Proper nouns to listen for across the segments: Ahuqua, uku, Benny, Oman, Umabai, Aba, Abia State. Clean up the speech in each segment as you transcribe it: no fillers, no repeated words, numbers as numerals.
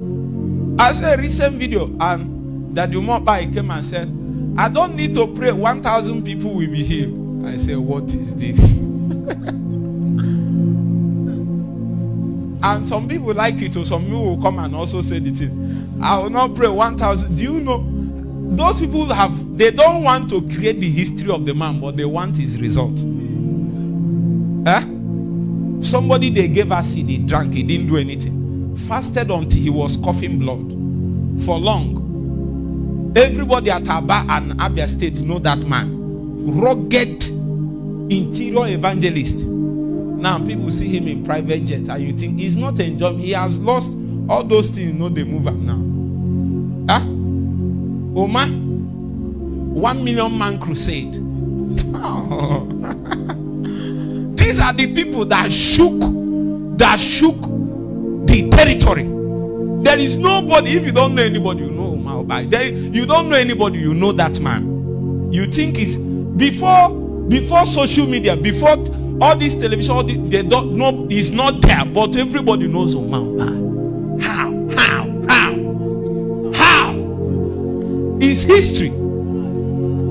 I saw a recent video and that the Umabai came and said, I don't need to pray, 1,000 people will be healed. I said, what is this? And some people like it, or some people will come and also say the thing. I will not pray 1,000. Do you know? Those people have, they don't want to create the history of the man, but they want his result. Eh? Somebody they gave acid, he drank, he didn't do anything. Fasted until he was coughing blood for long. Everybody at Aba and Abia State know that man. Rugged interior evangelist. Now people see him in private jet and you think he's not enjoying. He has lost all those things, you know, they move him now. Huh? Oman, 1 million-man crusade. Oh. These are the people that shook the territory. There is nobody. If you don't know anybody, you know Umabai. You don't know anybody, you know that man. You think is before social media, before all this television, all the, they don't know, is not there, but everybody knows Umabai. How? It's history.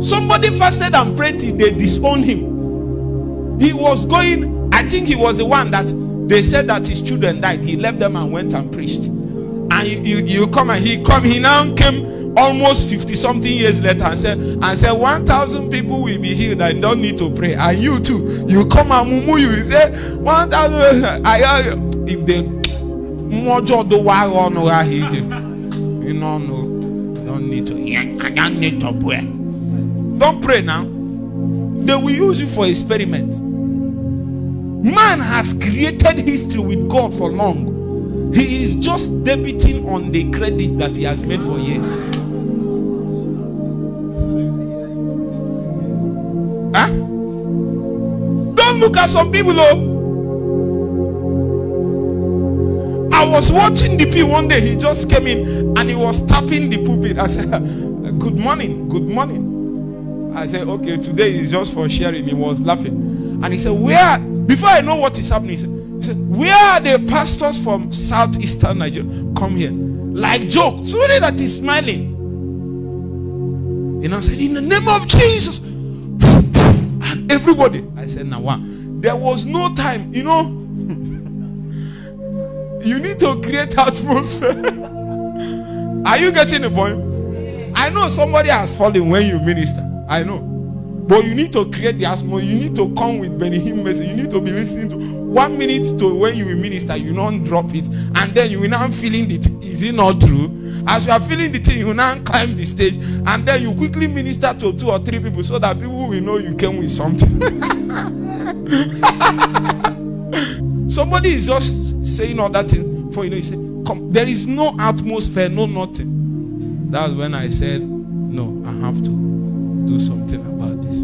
Somebody fasted and prayed till they disowned him. He was going, I think he was the one that they said that his children died. He left them and went and preached. And you come and he now came almost 50-something years later and said 1,000 people will be healed. I don't need to pray. And you too, you come and mumu, you say 1,000. If they mojo do wa on over here, you know, no, don't need to. I don't need to pray. Don't pray now. They will use you for experiment. Man has created history with God for long. He is just debiting on the credit that he has made for years. Huh? Don't look at some people. Oh, I was watching the people one day. He just came in and he was tapping the pulpit. I said, good morning, good morning. I said, okay, today is just for sharing. He was laughing. And he said, where, before I know what is happening, he said, where are the pastors from southeastern Nigeria? Come here. Like joke. Somebody that is smiling. And I said, in the name of Jesus. Everybody, I said, now wow. There was no time, you know. You need to create atmosphere. Are you getting the point? I know somebody has fallen when you minister, I know, but you need to create the atmosphere. You need to come with Benny message. You need to be listening to 1 minute to when you will minister, you don't drop it, and then you will now feeling it. Is it not true? As you are feeling the thing, you now climb the stage and then you quickly minister to 2 or 3 people so that people will know you came with something. Somebody is just saying all that thing for, you know, you say, come. There is no atmosphere, no nothing. That's when I said, no, I have to do something about this.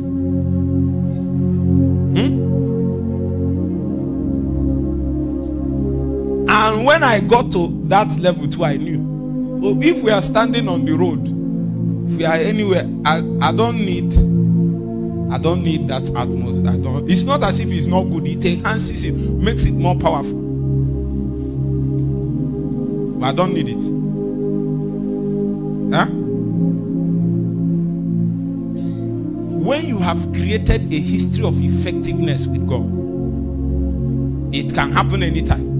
And when I got to that level too, I knew. If we are standing on the road, if we are anywhere, I don't need that atmosphere. It's not as if it's not good. It enhances it, makes it more powerful. But I don't need it. Huh? When you have created a history of effectiveness with God, it can happen anytime.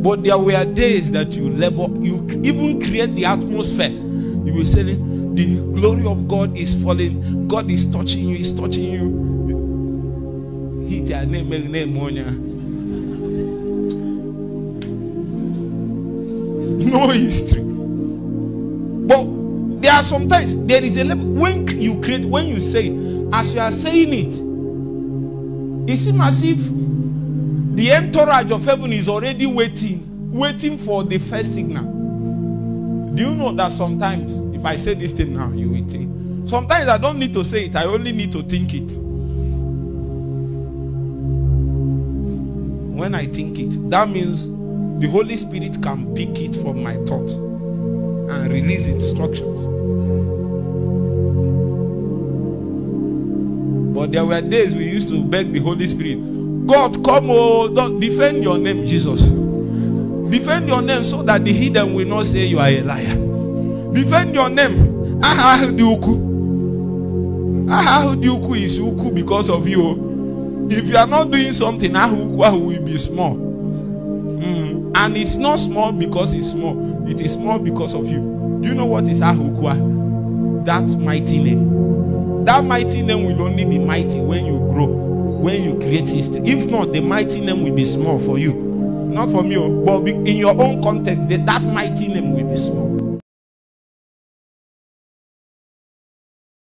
But there were days that you labor, you even create the atmosphere. You will say, the glory of God is falling. God is touching you, he's touching you. Hit your name. No history. But there are sometimes, there is a level, when you say it, as you are saying it seems as if the entourage of heaven is already waiting for the first signal. Do you know that sometimes, if I say this thing now, you will think. Sometimes I don't need to say it, I only need to think it. When I think it, that means the Holy Spirit can pick it from my thoughts and release instructions. But there were days we used to beg the Holy Spirit, God, come, oh, defend your name, Jesus. Defend your name so that the hidden will not say you are a liar. Defend your name. I heard uku. I heard uku is uku because of you. If you are not doing something, Ahuqua will be small. And it's not small because it's small. It is small because of you. Do you know what is Ahuqua? That mighty name. That mighty name will only be mighty when you grow, when you create history. If not, the mighty name will be small for you. Not for me, but in your own context, that mighty name will be small.